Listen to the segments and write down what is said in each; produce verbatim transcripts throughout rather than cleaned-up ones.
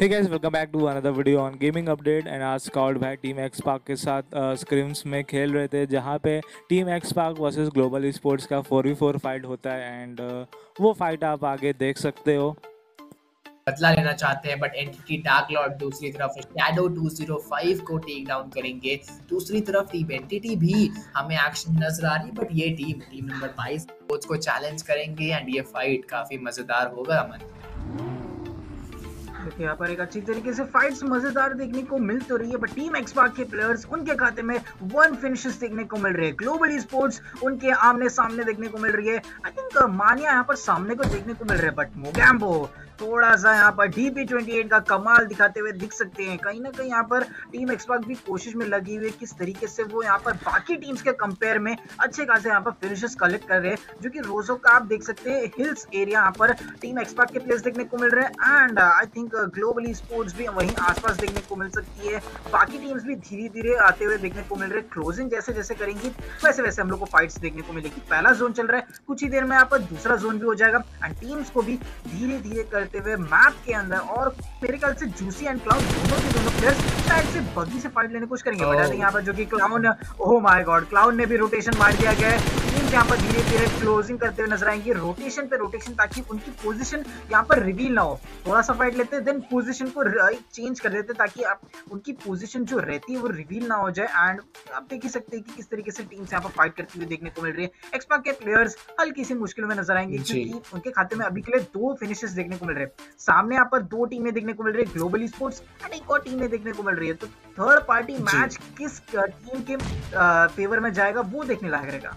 Hey guys, welcome back to another video on gaming update and आज scout भाई team एक्सपार्क के साथ scrims में खेल रहे थे जहाँ पे टीम एक्सपार्क वर्सेस ग्लोबल इस्पोर्ट्स का फोर वी फोर फाइट होता है एंड uh, वो फाइट आप आगे देख सकते हो। बदला लेना चाहते हैं बट एंटिटी डार्क लॉर्ड दूसरी तरफ शैडो टू ज़ीरो फाइव को टेक डाउन करेंगे। दूसरी तरफ टीम एंटिटी भी हमें एक्शन नजर आ रही, बट ये टीम टीम नंबर बाईस कोच को चैलेंज करेंगे एंड ये फाइट काफी मजेदार होगा। अमन देखिए यहाँ पर एक अच्छी तरीके से फाइट्स मजेदार देखने को मिल तो रही है, बट टीम एक्सपार्क के प्लेयर्स उनके खाते में वन फिनिशेस देखने को मिल रहे हैं। ग्लोबल स्पोर्ट्स उनके आमने सामने देखने को मिल रही है। आई थिंक मानिया यहाँ पर सामने को देखने को मिल रहा है, बट मोगैम्बो थोड़ा सा यहाँ पर डी पी ट्वेंटी एट का कमाल दिखाते हुए दिख सकते हैं। कहीं ना कहीं यहाँ पर टीम एक्सपार्क भी कोशिश में लगी हुई है किस तरीके से वो यहाँ पर बाकी टीम्स के कंपेयर में अच्छे खासे यहाँ पर फिनिशेस कलेक्ट कर रहे हैं, जो कि रोजो का आप देख सकते हैं हिल्स एरिया यहाँ पर टीम एक्सपार्क के प्लेयर्स देखने को मिल रहे हैं and I think global sports भी वहीं आसपास देखने को मिल सकती है। बाकी टीम्स भी धीरे धीरे आते हुए देखने को मिल रहे। क्लोजिंग जैसे जैसे करेंगी वैसे वैसे हम लोग को फाइट्स देखने को मिलेगी। पहला जोन चल रहा है, कुछ ही देर में यहाँ पर दूसरा जोन भी हो जाएगा एंड टीम्स को भी धीरे धीरे वे मैप के अंदर और मेरे ख्याल से जूसी एंड क्लाउन दोनों के दोनों प्लेयर्स शायद से बगी से फाइट लेने की कोशिश करेंगे। बता दें यहाँ पर जो कि clown, oh my god, clown ने भी रोटेशन मार दिया गया है। टीम यहाँ पर धीरे धीरे क्लोजिंग करते हुए नजर आएंगे रोटेशन पे रोटेशन, ताकि उनकी पोजीशन यहाँ पर रिवील ना हो। थोड़ा सा फाइट लेते देन पोजीशन को चेंज कर देते ताकि आप उनकी पोजीशन जो रहती है वो रिवील ना हो जाए। एंड आप देख ही सकते हैं कि किस तरीके से टीम्स यहाँ पर फाइट करती हुई देखने को मिल रही है। एक्सपार्क के प्लेयर्स हल्की सी मुश्किल में नजर आएंगे क्योंकि उनके खाते में अभी के लिए दो फिनिशेस देखने को मिल रहे हैं। सामने यहाँ पर दो टीमें देखने को मिल रही है, ग्लोबल स्पोर्ट्स एंड एक और टीमें देखने को मिल रही है। तो थर्ड पार्टी मैच किस टीम के फेवर में जाएगा वो देखने लायक रहेगा।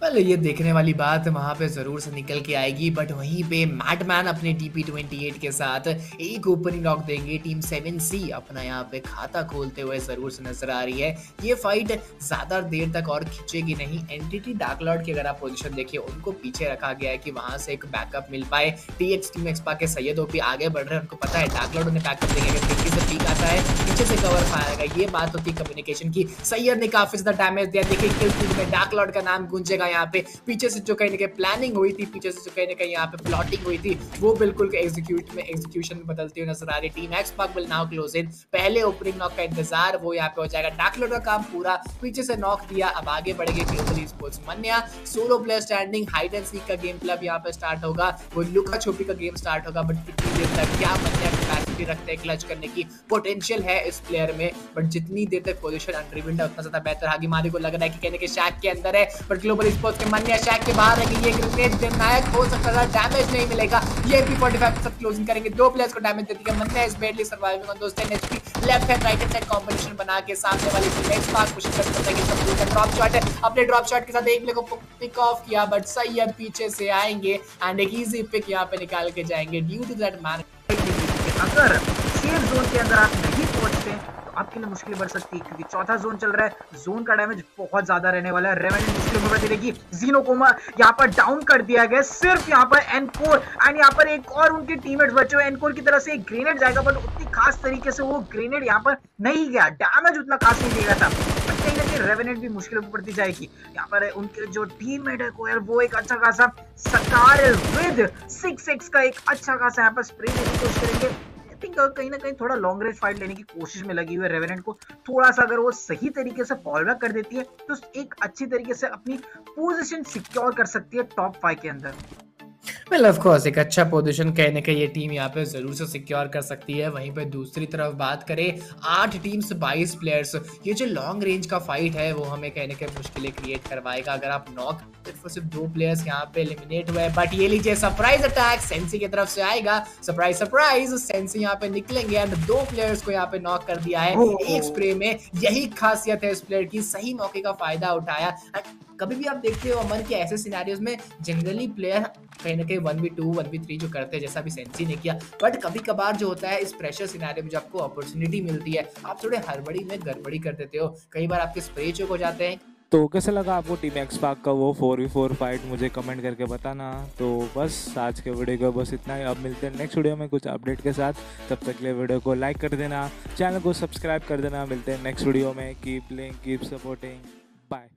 पहले ये देखने वाली बात वहाँ पे ज़रूर से निकल के आएगी, बट वहीं पे मैटमैन अपने डी पी ट्वेंटी एट के साथ एक ओपनिंग नॉक देंगे। टीम सेवन सी अपना यहाँ पे खाता खोलते हुए ज़रूर से नजर आ रही है। ये फाइट ज़्यादा देर तक और खिंचेगी नहीं। एंटिटी डार्क लॉर्ड की अगर आप पोजीशन देखिए, उनको पीछे रखा गया है कि वहाँ से एक बैकअप मिल पाए। टी एक्स टीम एक्सपार्क के सैयद ओपी आगे बढ़ रहे हैं, उनको पता है डार्क लॉर्ड उन्हें बैकअप देंगे। अगर खिड़की से पीक आता है, पीछे से कवर पाएगा। ये बात होती है कम्युनिकेशन की। सैयद ने काफ़ी ज़्यादा डैमेज दिया, देखिए डार्क लॉर्ड का नाम गूंजेगा। यहाँ पे पीछे से जो कहीं ना कहीं प्लानिंग हुई थी, पीछे से जो कहीं ना कहीं यहाँ पे प्लॉटिंग हुई थी, वो बिल्कुल एग्जीक्यूट में एग्जीक्यूशन में बदलती हुई नजर आ रही। Team एक्सपार्क will now close in. पहले ओपनिंग नॉक का इंतजार वो यहाँ पे हो जाएगा। डार्क लॉर्ड का काम पूरा, पीछे से नॉक दिया। अब आगे बढ़ेंगे global esports. Manya solo player standing, hide and seek का गेम प्ले अब यहाँ पे स्टार्ट होगा, वो लुका छुपी का गेम स्टार्ट होगा। बट कितनी देर तक क्या मन्या कैपेसिटी रखते हैं, क्लच करने की पोटेंशियल है इस प्लेयर में, बट जितनी देर तक पोजीशन अनरिविल्ड है उतना ज्यादा बेहतर। हागी मारी को लग रहा है कि कहने के शैक के अंदर है, बट ग्लोबल स्पोर्ट्स के मन्या शैक के बाहर है कि ये ग्रेनेड निर्णायक हो सकता है, डैमेज नहीं मिलेगा। ये भी फोर्टी फाइव के साथ क्लोजिंग करेंगे, दो प्लेयर्स को डैमेज देती है। Manya is badly surviving on those ten HP. Left hand right hand side combination बना के सामने वाले टीम एक्सपार्क कोशिश कर सकता है कि कंप्लीट कर। ड्रॉप शॉट है, अपने ड्रॉप शॉट के साथ एक प्लेयर को पिक ऑफ किया, बट सैयद पीछे से आएंगे एंड एक इजी पिक यहां पे निकाल के जाएंगे। ड्यू टू दैट मैन, अगर सेफ जोन के अंदर आप नहीं पहुंचते आपके लिए मुश्किल बढ़ सकती है क्योंकि चौथा जोन चल रहा है, जोन का डैमेज बहुत ज्यादा रहने वाला है। रेवेनेंट मुश्किल में बच रहेगी। जीनो कोमा यहाँ पर डाउन कर दिया गया, सिर्फ यहाँ पर एनकोर एंड यहाँ पर एक और उनके टीममेट्स बचे हुए। एनकोर की तरफ से एक ग्रेनेड जाएगा, बट उतनी खास तरीके से वो ग्रेनेड यहाँ पर नहीं गया, डैमेज उतना खास नहीं दिया था। कहीं ना कहीं रेवेनेंट भी मुश्किल में पड़ती जाएगी। यहाँ पर उनके जो टीममेट है कोयर, वो एक अच्छा खासा सकार विद सिक्स एक्स का एक अच्छा खासा यहाँ पर स्प्रे देने की कोशिश करेंगे। कहीं ना कहीं थोड़ा लॉन्ग रेंज फाइट लेने की कोशिश में लगी हुई है रेवेनेंट को। थोड़ा सा अगर वो सही तरीके से फॉल बैक कर देती है तो एक अच्छी तरीके से अपनी पोजीशन सिक्योर कर सकती है टॉप फाइव के अंदर। वेल ऑफ कोर्स एक अच्छा पोजीशन कहने का ये टीम यहाँ पे ज़रूर से सिक्योर कर सकती है। वहीं पे दूसरी तरफ बात करें, आठ टीम्स बाईस प्लेयर्स, ये जो लॉन्ग रेंज का फाइट है वो हमें कहने के मुश्किलें क्रिएट करवाएगा। अगर आप नॉक सिर्फ सिर्फ दो प्लेयर्स यहाँ पे एलिमिनेट हुए, बट ये लीजिए सरप्राइज अटैक सेंसी की तरफ से आएगा। सरप्राइज सरप्राइज सेंसी यहाँ पे निकलेंगे एंड दो प्लेयर्स को यहाँ पे नॉक कर दिया है एक स्प्रे में। यही खासियत है इस प्लेयर की, सही मौके का फायदा उठाया। कभी भी आप देखते हो अमन के ऐसे सिनेरियोज में जनरली प्लेयर कहीं ना कहीं one v two one v three जो करते हैं, जैसा भी सेंसी ने किया। बट कभी कभार जो होता है इस प्रेशर सिनेरियो में जो आपको अपॉर्चुनिटी मिलती है, आप थोड़े हड़बड़ी में गड़बड़ी कर देते हो, कई बार आपके स्प्रे चोक हो जाते हैं। तो कैसा लगा आपको टीम एक्सपार्क का वो फोर वी फोर फाइट, मुझे कमेंट करके बताना। तो बस आज के वीडियो का बस इतना ही। अब मिलते हैं नेक्स्ट वीडियो में कुछ अपडेट के साथ। तब तक के लिए वीडियो को लाइक कर देना, चैनल को सब्सक्राइब कर देना। मिलते हैं नेक्स्ट वीडियो में। Keep playing, keep supporting, bye.